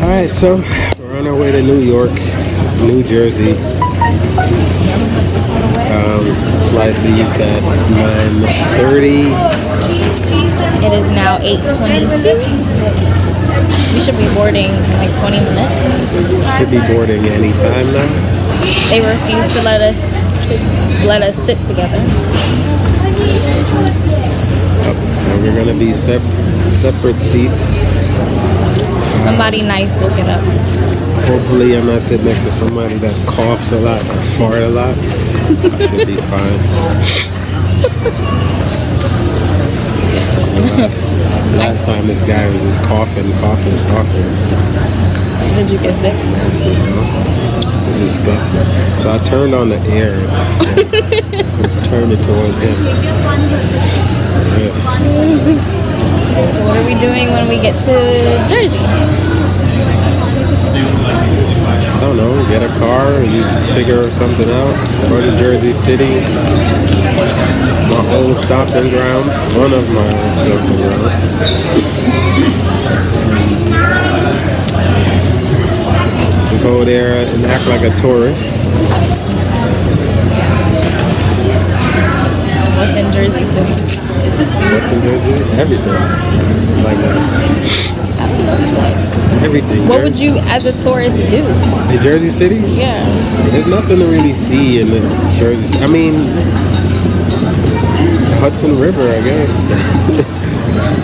Alright, so we're on our way to New York, New Jersey. Flight leaves at 9:30. It is now 8:22. We should be boarding in like 20 minutes. Should be boarding any time now. They refuse to let us sit together. Oh, so we're gonna be separate seats. Somebody nice will get up. Hopefully I'm not sitting next to somebody that coughs a lot or farts a lot. I should be fine. Last time this guy was just coughing. Did you get sick? Nasty, huh? Disgusting. So I turned on the air and turned it towards him. Yeah. So what are we doing when we get to Jersey? I don't know, get a car, you figure something out, go to Jersey City, my old stomping grounds, one of my old stomping grounds. We go there and act like a tourist. What's in Jersey City? What's in Jersey? Everything. Like that. Everything. What would you, as a tourist, do? In Jersey City? Yeah. There's nothing to really see in Jersey City. I mean, Hudson River, I guess.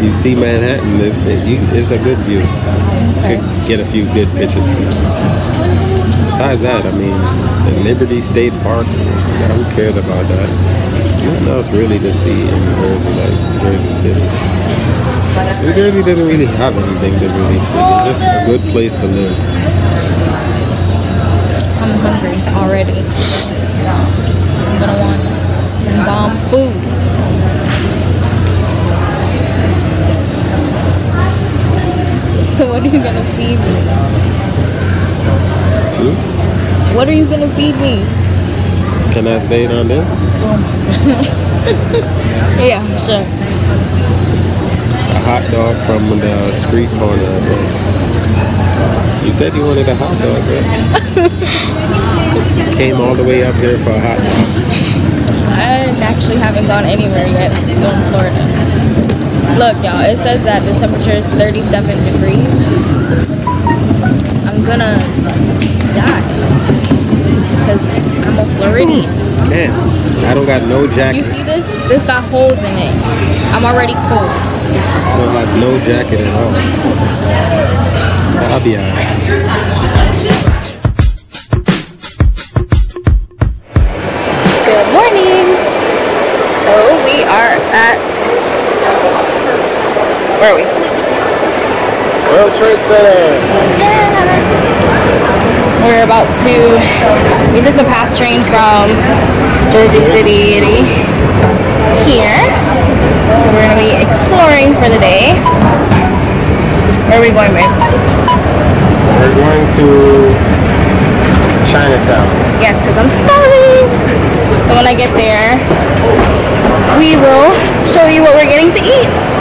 You see Manhattan. It's a good view. Okay. You could get a few good pictures. Besides that, I mean, the Liberty State Park, who cares about that? Nothing else really to see in Jersey, like Jersey City. New Jersey doesn't really have anything to really see. It's just a good place to live. I'm hungry already. I'm gonna want some bomb food. So what are you gonna feed me? Hmm? What are you gonna feed me? Can I say it on this? Yeah, sure. A hot dog from the street corner. You said you wanted a hot dog, right? You came all the way up here for a hot dog. I actually haven't gone anywhere yet. I'm still in Florida. Look, y'all, it says that the temperature is 37 degrees. I'm gonna die. Because I'm a Floridian. Man, I don't got no jacket. You see this? This got holes in it. I'm already cold. I don't got no jacket at all. I'll be alright. Good morning. So we are at... Where are we? World Trade Center. Yeah. We're about to, we took the PATH train from Jersey City here. So we're going to be exploring for the day. Where are we going, babe? We're going to Chinatown. Yes, because I'm starving. So when I get there, we will show you what we're getting to eat.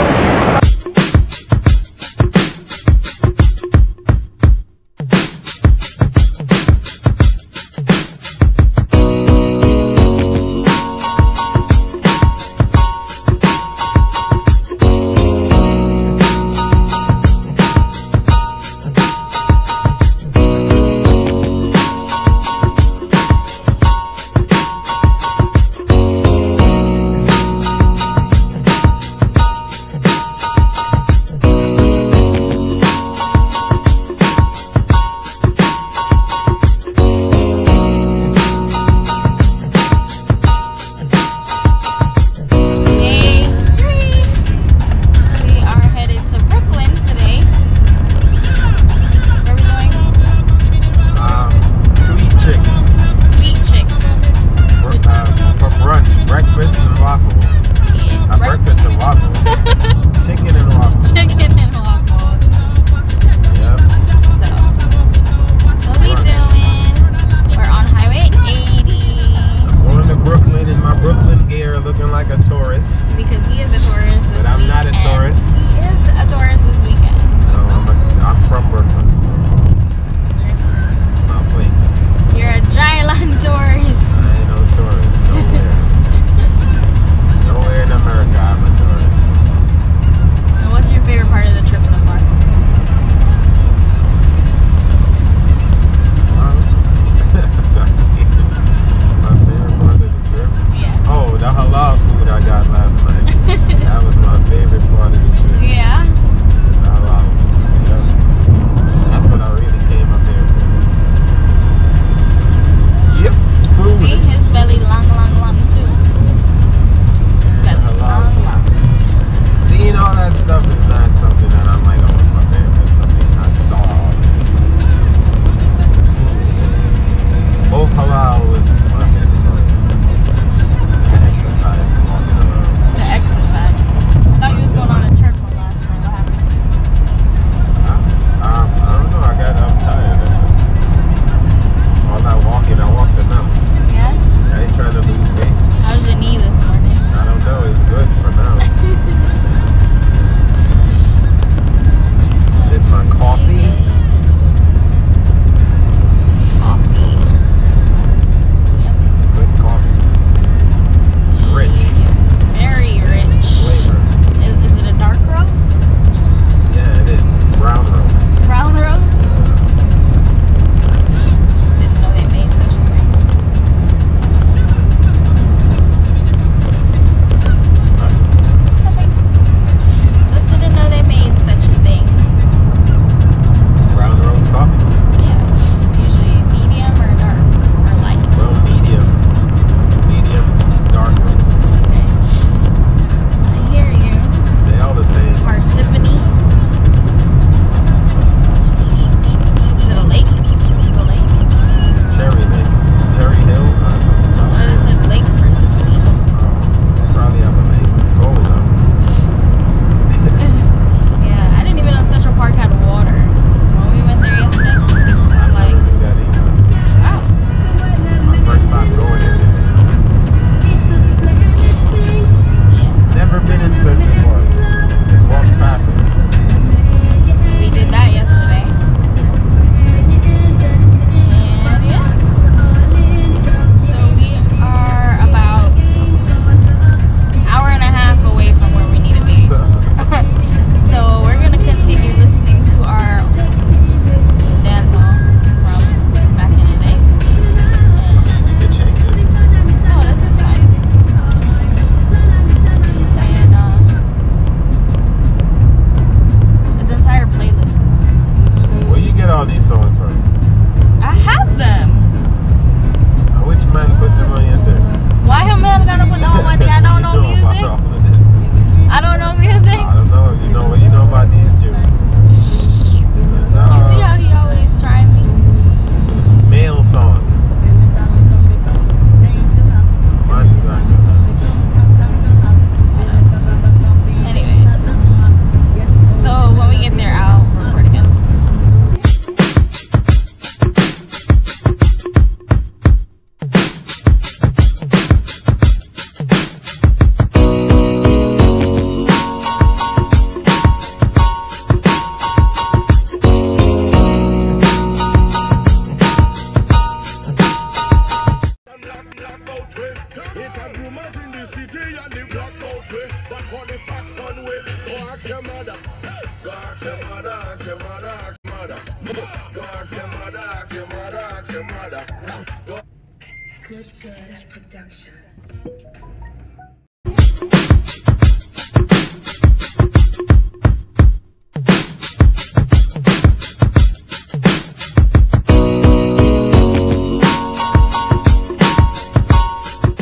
your mother, ask your mother, ask your mother. Go ask your mother, ask your mother, ask your mother. Good Girl Production.